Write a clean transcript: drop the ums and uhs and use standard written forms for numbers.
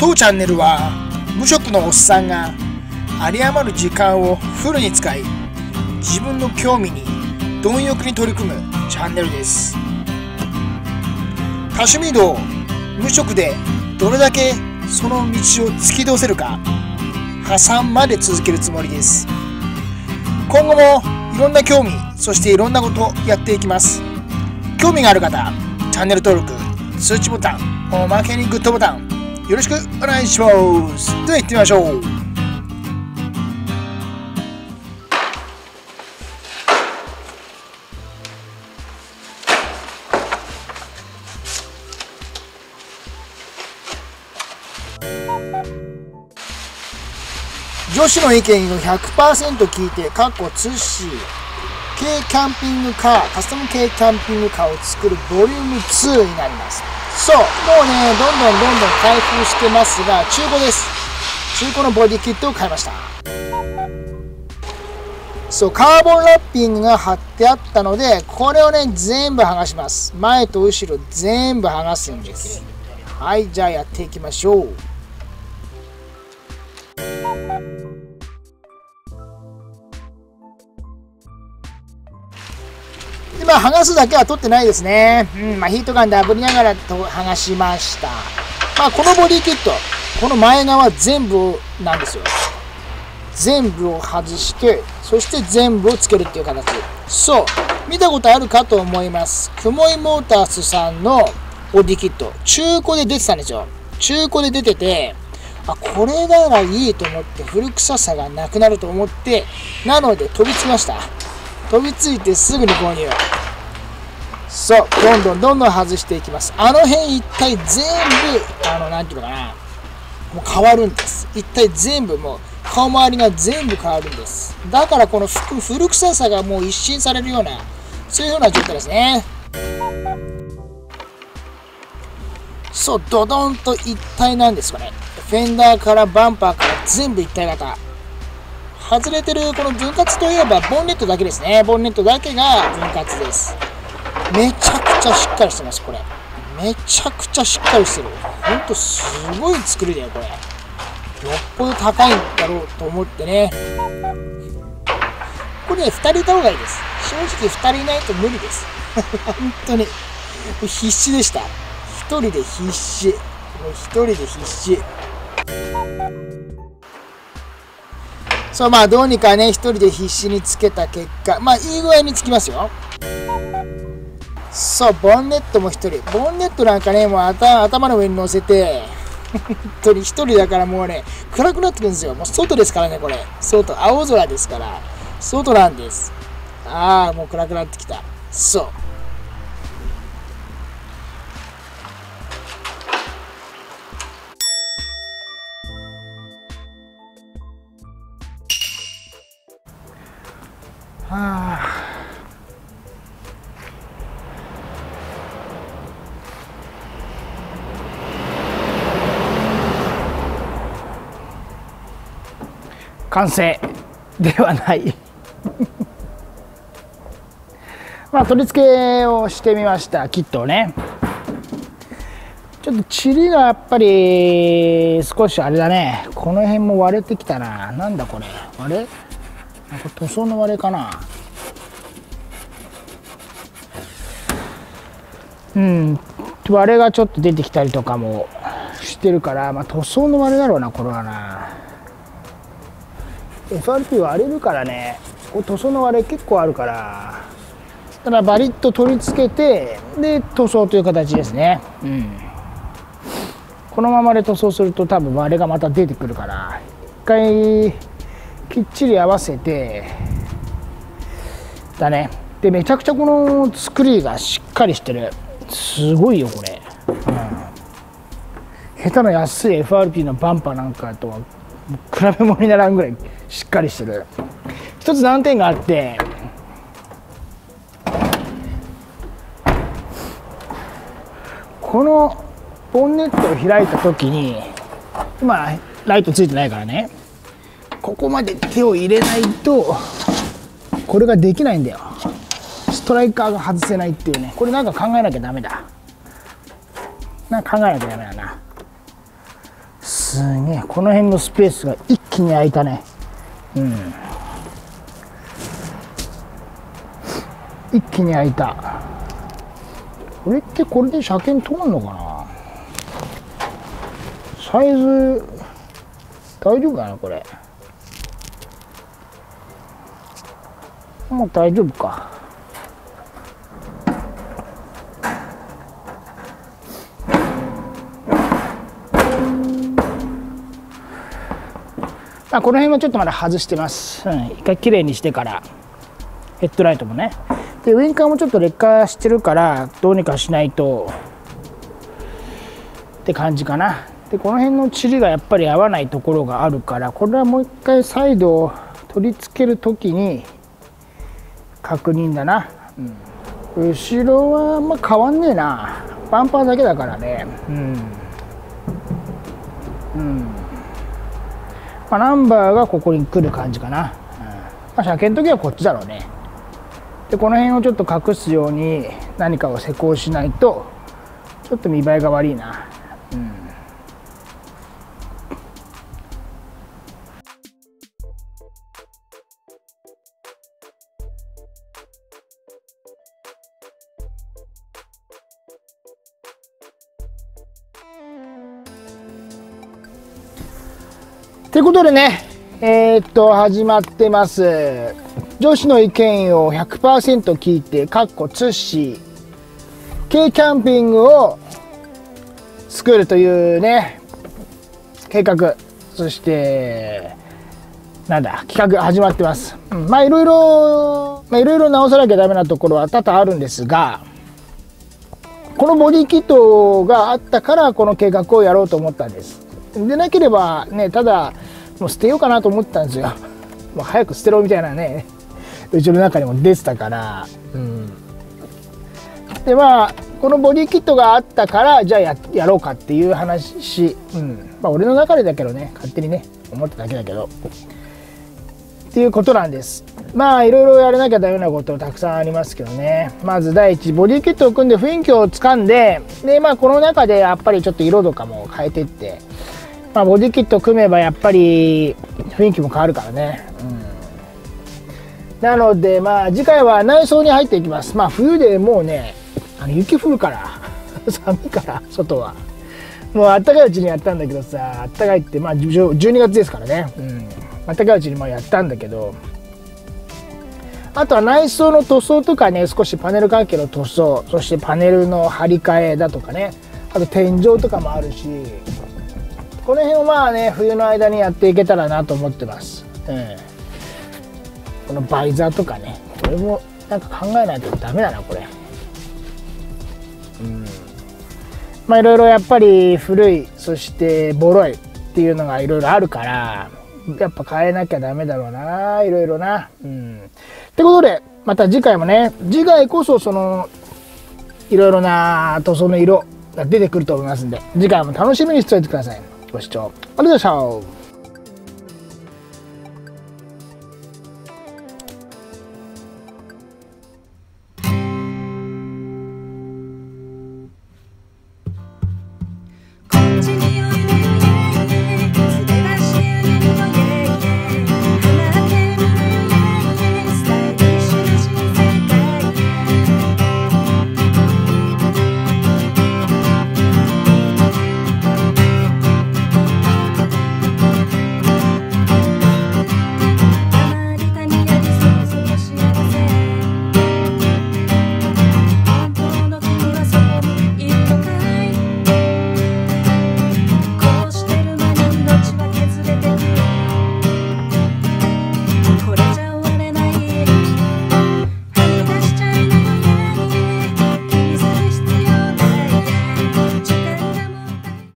当チャンネルは無職のおっさんが有り余る時間をフルに使い、自分の興味に貪欲に取り組むチャンネルです。多趣味道を無職でどれだけその道を突き通せるか、破産まで続けるつもりです。今後もいろんな興味、そしていろんなことをやっていきます。興味がある方、チャンネル登録、通知ボタン、おまけにグッドボタン、よろしくお願いします。では行ってみましょう。女子の意見を 100% 聞いて、かっこツッシー軽キャンピングカー、カスタム軽キャンピングカーを作るボリューム2になります。そう、もうね、どんどん開封してますが、中古です。中古のボディキットを買いました。そう、カーボンラッピングが貼ってあったので、これをね、全部剥がします。前と後ろ全部剥がすんです。はい、じゃあやっていきましょう。今剥がすだけは取ってないですね。まあ、ヒートガンで炙りながらと剥がしました。まあ、このボディキット、この前側全部なんですよ。全部を外して、そして全部をつけるっていう形。そう、見たことあるかと思います。クモイモータースさんのボディキット、中古で出てたんですよ。中古で出てて、あ、これならいいと思って、古臭さがなくなると思って、なので飛びつきました。飛びついてすぐに購入。そう、どんどん外していきます。あの辺一体全部、なんていうのかな、もう変わるんです。一体全部、もう顔周りが全部変わるんです。だからこの古臭さがもう一新されるような、そういうような状態ですね。そう、ドドンと一体なんですかね。フェンダーからバンパーから全部一体型。外れてるこの分割といえばボンネットだけですね。ボンネットだけが分割です。めちゃくちゃしっかりしてます。これめちゃくちゃしっかりしてる。ほんとすごい作りだよ。これよっぽど高いんだろうと思ってね。これね、2人いた方がいいです。正直2人いないと無理です。本当に必死でした。1人で必死。そう、まあどうにかね、1人で必死につけた結果、まあいい具合につきますよ。そう、ボンネットも1人。ボンネットなんかね、もう頭の上に乗せて、本当に1人だからもうね、暗くなってくるんですよ。もう外ですからね、これ。外、青空ですから、外なんです。ああ、もう暗くなってきた。そう。はあ、完成ではないまあ取り付けをしてみました。キットをね、ちょっとチリがやっぱり少しあれだね。この辺も割れてきたな。なんだこれ、あれ、なんか塗装の割れかな。割れがちょっと出てきたりとかもしてるから、まあ塗装の割れだろうな、これはな。FRP 割れるからね、こう塗装の割れ結構あるから、そしたらバリッと取り付けて、で塗装という形ですね。このままで塗装すると多分割れがまた出てくるから、一回きっちり合わせてだね。でめちゃくちゃこの作りがしっかりしてる。すごいよこれ。下手な安い FRP のバンパーなんかとは比べ物にならんぐらいしっかりしてる。一つ難点があって、このボンネットを開いた時に、今ライトついてないからね、ここまで手を入れないとこれができないんだよ。ストライカーが外せないっていうね。これなんか考えなきゃダメだ。なんか考えなきゃダメだな。すげえ、この辺のスペースが一気に空いたね。うん、一気に空いた。これってこれで車検通るのかな。サイズ大丈夫かなこれ。もう大丈夫か。あ、この辺はちょっとまだ外してます。うん、一回きれいにしてから。ヘッドライトもね。で、ウインカーもちょっと劣化してるから、どうにかしないと。って感じかな。で、この辺のチリがやっぱり合わないところがあるから、これはもう一回サイドを取り付けるときに確認だな。うん、後ろはまあ変わんねえな。バンパーだけだからね。うん。うん。まあ、ナンバーがここに来る感じかな。うん、まあ、車検の時はこっちだろうね。で、この辺をちょっと隠すように何かを施工しないと、ちょっと見栄えが悪いな。うん。ということでね、始まってます。女子の意見を 100% 聞いて、かっこツッシー、軽キャンピングを作るというね、計画、そして、なんだ、企画始まってます。うん、まあいろいろ、直さなきゃダメなところは多々あるんですが、このボディキットがあったから、この計画をやろうと思ったんです。でなければね、ただもう捨てようかなと思ったんですよ。もう早く捨てろみたいなね、うちの中にも出てたから、うん、でまあこのボディキットがあったからじゃあ やろうかっていう話、うん、まあ俺の中でだけどね、勝手にね思っただけだけどっていうことなんです。まあいろいろやらなきゃダメなことたくさんありますけどね。まず第一、ボディキットを組んで雰囲気をつかんで、でまあこの中でやっぱりちょっと色とかも変えてって。まあ、ボディキット組めばやっぱり雰囲気も変わるからね、うん、なのでまあ次回は内装に入っていきます。まあ冬でもうね、雪降るから寒いから、外はもうあったかいうちにやったんだけどさ、あったかいってまあ12月ですからね、うん、あったかいうちにもやったんだけど、あとは内装の塗装とかね、少しパネル関係の塗装、そしてパネルの張り替えだとかね、あと天井とかもあるし、この辺をまあね、冬の間にやっていけたらなと思ってます。このバイザーとかね、これもなんか考えないとダメだな、これ。うん。まあいろいろやっぱり古い、そしてボロいっていうのがいろいろあるから、やっぱ変えなきゃダメだろうな、いろいろな。うん。ってことで、また次回もね、次回こそその、いろいろな塗装の色が出てくると思いますんで、次回も楽しみにしておいてください。ご視聴ありがとうございました。